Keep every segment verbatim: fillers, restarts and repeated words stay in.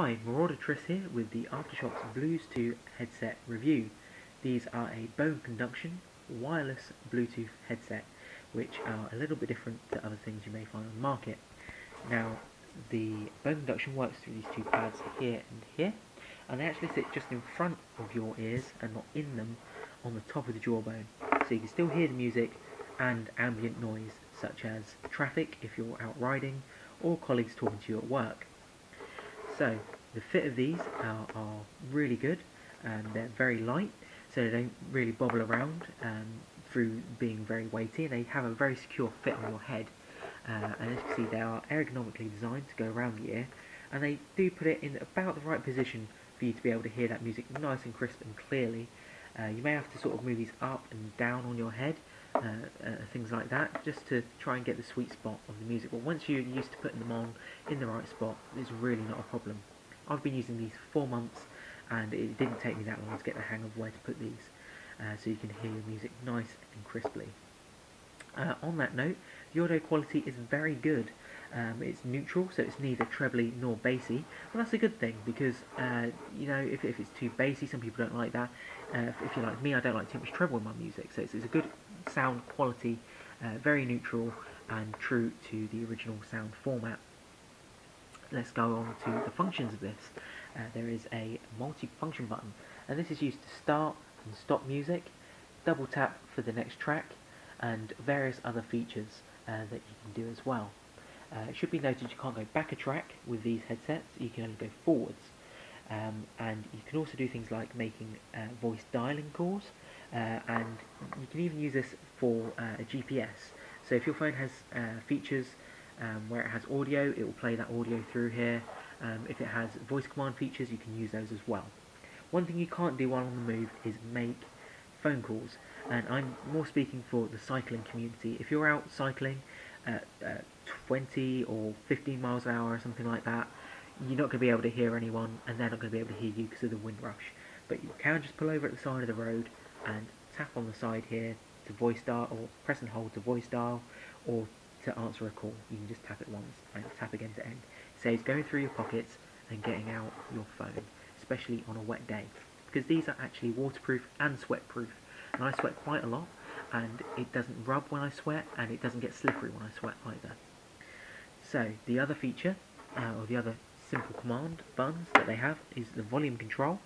Hi, TheMarauderTris here with the Aftershokz Bluez two headset review. These are a bone conduction wireless Bluetooth headset, which are a little bit different to other things you may find on the market. Now, the bone conduction works through these two pads here and here, and they actually sit just in front of your ears and not in them, on the top of the jawbone, so you can still hear the music and ambient noise such as traffic if you're out riding or colleagues talking to you at work. So the fit of these are, are really good, and they're very light, so they don't really bobble around um, through being very weighty, and they have a very secure fit on your head. Uh, and as you can see, they are ergonomically designed to go around the ear, and they do put it in about the right position for you to be able to hear that music nice and crisp and clearly. Uh, you may have to sort of move these up and down on your head, uh, uh, things like that, just to try and get the sweet spot of the music. But once you're used to putting them on in the right spot, it's really not a problem. I've been using these for four months, and it didn't take me that long to get the hang of where to put these, uh, so you can hear your music nice and crisply. Uh, on that note, the audio quality is very good. Um, it's neutral, so it's neither trebly nor bassy. Well, that's a good thing, because uh, you know, if, if it's too bassy, some people don't like that. Uh, if, if you're like me, I don't like too much treble in my music, so it's, it's a good sound quality, uh, very neutral and true to the original sound format. Let's go on to the functions of this. Uh, there is a multi-function button, and this is used to start and stop music, double tap for the next track, and various other features uh, that you can do as well. Uh, it should be noted you can't go back a track with these headsets, you can only go forwards. Um, and you can also do things like making uh, voice dialing calls, uh, and you can even use this for uh, a G P S. So if your phone has uh, features um, where it has audio, it will play that audio through here. Um, if it has voice command features, you can use those as well. One thing you can't do while on the move is make phone calls, and I'm more speaking for the cycling community. If you're out cycling at uh, twenty or fifteen miles an hour or something like that, you're not going to be able to hear anyone, and they're not going to be able to hear you because of the windrush. But you can just pull over at the side of the road and tap on the side here to voice dial, or press and hold to voice dial, or to answer a call. You can just tap it once and tap again to end. It saves going through your pockets and getting out your phone, especially on a wet day, because these are actually waterproof and sweatproof. And I sweat quite a lot, and it doesn't rub when I sweat, and it doesn't get slippery when I sweat either. So the other feature, uh, or the other simple command buttons that they have, is the volume control,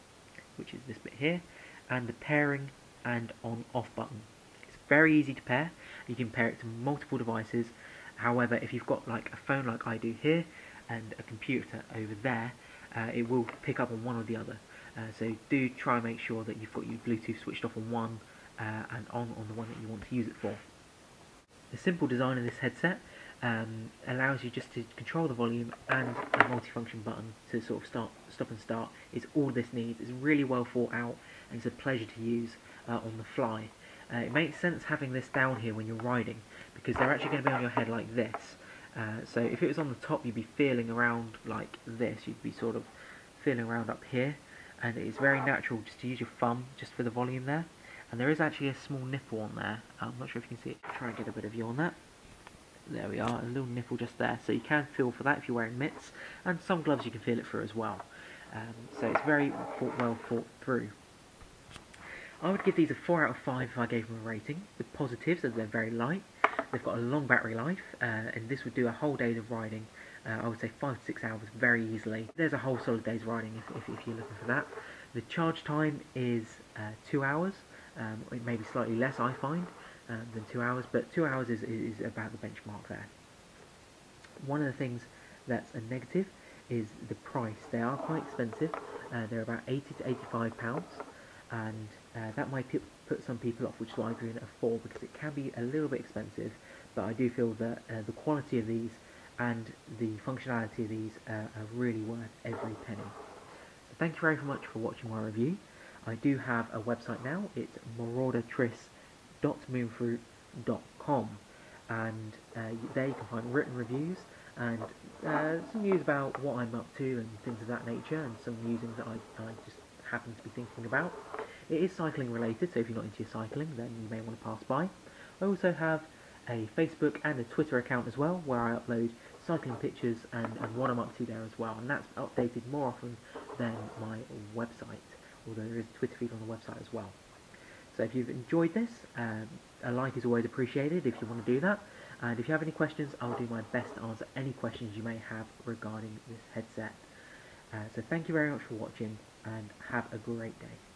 which is this bit here, and the pairing and on-off button. It's very easy to pair. You can pair it to multiple devices. However, if you've got like a phone like I do here and a computer over there, uh, it will pick up on one or the other. Uh, so do try and make sure that you've got your Bluetooth switched off on one uh, and on on the one that you want to use it for. The simple design of this headset Um, allows you just to control the volume, and a multifunction button to sort of start, stop and start is all this needs. It's really well thought out, and it's a pleasure to use uh, on the fly. Uh, it makes sense having this down here when you're riding, because they're actually going to be on your head like this. Uh, so if it was on the top, you'd be feeling around like this, you'd be sort of feeling around up here, and it's very natural just to use your thumb just for the volume there. And there is actually a small nipple on there, I'm not sure if you can see it, try and get a bit of view on that. There we are, a little nipple just there, so you can feel for that if you're wearing mitts, and some gloves you can feel it for as well. Um, so it's very thought, well thought through. I would give these a four out of five if I gave them a rating. The positives are they're very light, they've got a long battery life, uh, and this would do a whole day's of riding. Uh, I would say five to six hours very easily. There's a whole solid day's riding if, if, if you're looking for that. The charge time is uh, two hours, um, it may be slightly less I find. Um, than two hours, but two hours is, is about the benchmark there. One of the things that's a negative is the price. They are quite expensive, uh, they're about eighty to eighty-five pounds, and uh, that might put some people off, which is why I'm doing it at four, because it can be a little bit expensive, but I do feel that uh, the quality of these and the functionality of these uh, are really worth every penny. So thank you very much for watching my review. I do have a website now, it's marauder tris dot moonfruit dot com, and uh, there you can find written reviews and uh, some news about what I'm up to and things of that nature, and some musings that I, I just happen to be thinking about. It is cycling related, so if you're not into your cycling, then you may want to pass by. I also have a Facebook and a Twitter account as well, where I upload cycling pictures and, and what I'm up to there as well, and that's updated more often than my website, although there is a Twitter feed on the website as well. So if you've enjoyed this, um, a like is always appreciated if you want to do that, and if you have any questions, I'll do my best to answer any questions you may have regarding this headset. Uh, so thank you very much for watching, and have a great day.